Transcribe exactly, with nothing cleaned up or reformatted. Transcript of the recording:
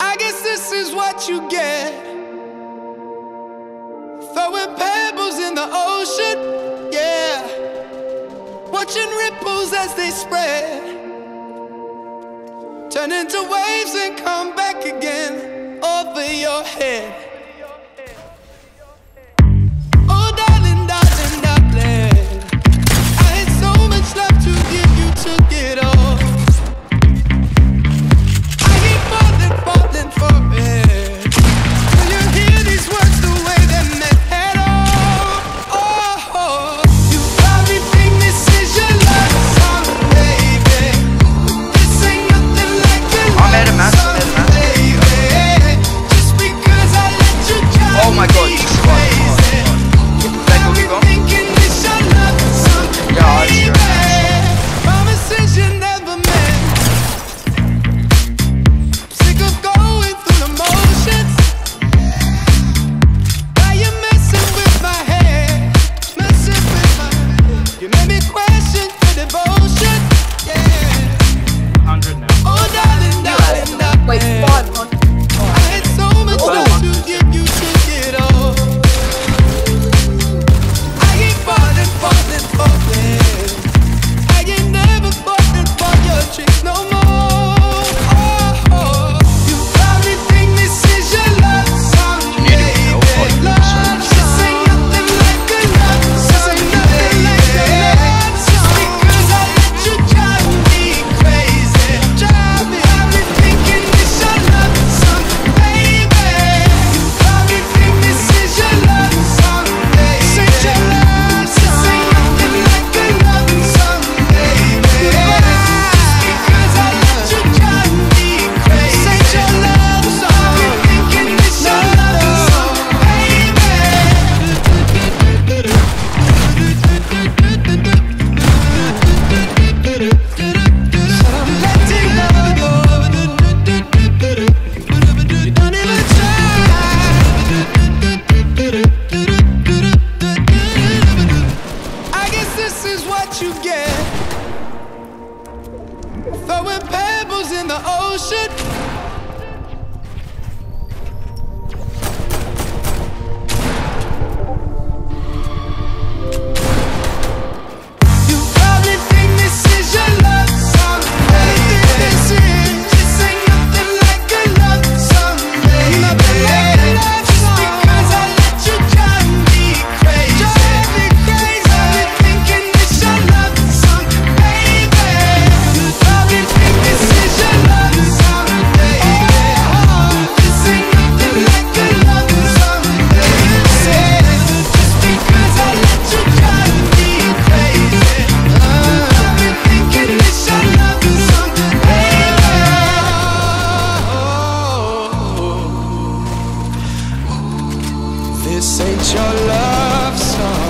I guess this is what you get. Throwing pebbles in the ocean, yeah. Watching ripples as they spread, turn into waves and come back again over your head. Throwing pebbles in the ocean, you probably think this is your love song, baby. This is, this ain't nothing like a love song, baby. Nothing like a love song. Just because I let you drive me crazy, drive me crazy. Probably thinking this your love song, baby. You probably think this is your love song, baby. This ain't nothing like a love song, baby. Just because I let you drive me crazy, probably thinking this your love song, baby. This ain't your love song.